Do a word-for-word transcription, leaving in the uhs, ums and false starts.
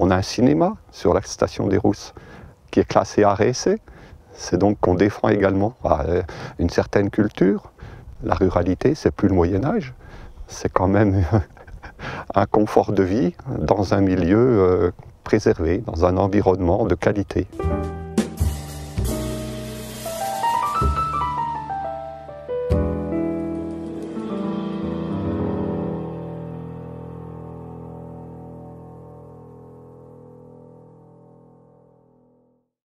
On a un cinéma sur la station des Rousses qui est classé A R S C. C'est donc qu'on défend également une certaine culture. La ruralité, c'est plus le Moyen-Âge, c'est quand même un confort de vie dans un milieu préservé, dans un environnement de qualité.